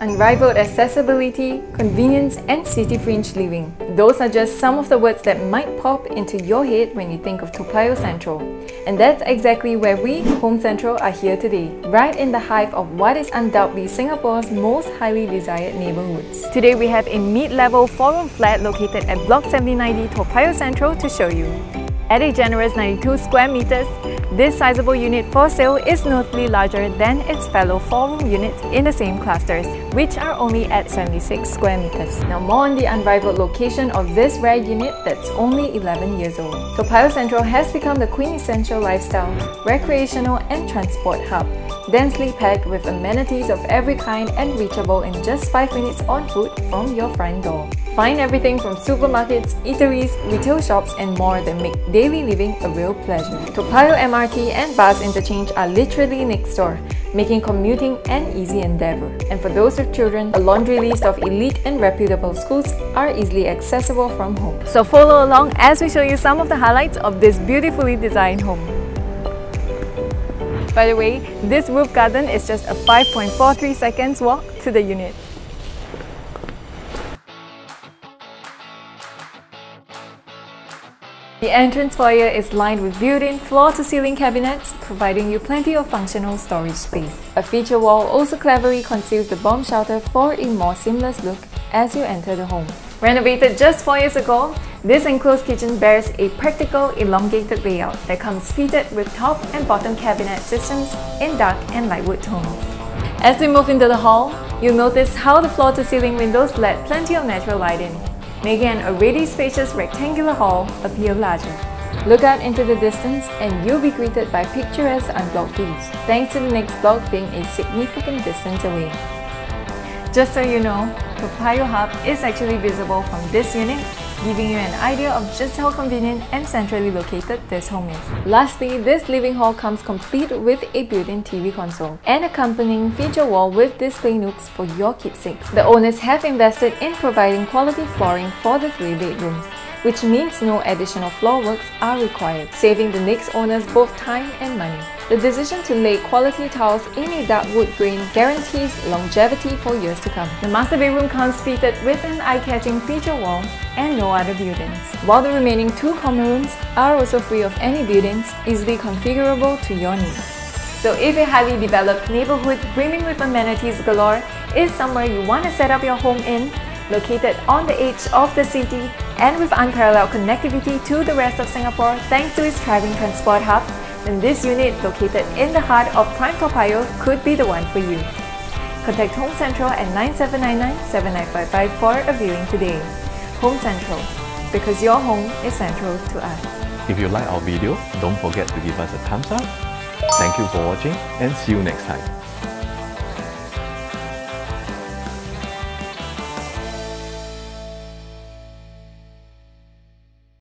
Unrivaled accessibility, convenience and city-fringe living. Those are just some of the words that might pop into your head when you think of Toa Payoh Central. And that's exactly where we, Home Central, are here today, right in the hive of what is undoubtedly Singapore's most highly desired neighbourhoods. Today we have a mid-level 4-room flat located at Block 7090 Toa Payoh Central to show you. At a generous 92 square meters, this sizable unit for sale is notably larger than its fellow 4-room units in the same clusters, which are only at 76 square meters. Now more on the unrivaled location of this rare unit that's only 11 years old. Toa Payoh Central has become the quintessential lifestyle, recreational and transport hub, densely packed with amenities of every kind and reachable in just 5 minutes on foot from your front door. Find everything from supermarkets, eateries, retail shops and more that make daily living a real pleasure. Toa Payoh MRT and bus interchange are literally next door, making commuting an easy endeavour. And for those with children, a laundry list of elite and reputable schools are easily accessible from home. So follow along as we show you some of the highlights of this beautifully designed home. By the way, this roof garden is just a 5.43 seconds walk to the unit. The entrance foyer is lined with built-in floor-to-ceiling cabinets, providing you plenty of functional storage space. A feature wall also cleverly conceals the bomb shelter for a more seamless look as you enter the home. Renovated just 4 years ago, this enclosed kitchen bears a practical, elongated layout that comes fitted with top and bottom cabinet systems in dark and light wood tones. As we move into the hall, you'll notice how the floor-to-ceiling windows let plenty of natural light in, making an already spacious rectangular hall appear larger. Look out into the distance and you'll be greeted by picturesque unblocked views, thanks to the next block being a significant distance away. Just so you know, Toa Payoh Hub is actually visible from this unit, giving you an idea of just how convenient and centrally located this home is. Lastly, this living hall comes complete with a built-in TV console and accompanying feature wall with display nooks for your keepsakes. The owners have invested in providing quality flooring for the 3 bedrooms, which means no additional floor works are required, saving the next owners both time and money. The decision to lay quality tiles in a dark wood grain guarantees longevity for years to come. The master bedroom comes fitted with an eye-catching feature wall and no other buildings, while the remaining 2 common rooms are also free of any buildings, easily configurable to your needs. So if a highly developed neighborhood brimming with amenities galore is somewhere you want to set up your home in, located on the edge of the city and with unparalleled connectivity to the rest of Singapore thanks to its thriving transport hub, then this unit located in the heart of prime Toa Payoh could be the one for you. Contact Home Central at 9799-7955 for a viewing today. Home Central, because your home is central to us. If you like our video, don't forget to give us a thumbs up. Thank you for watching and see you next time.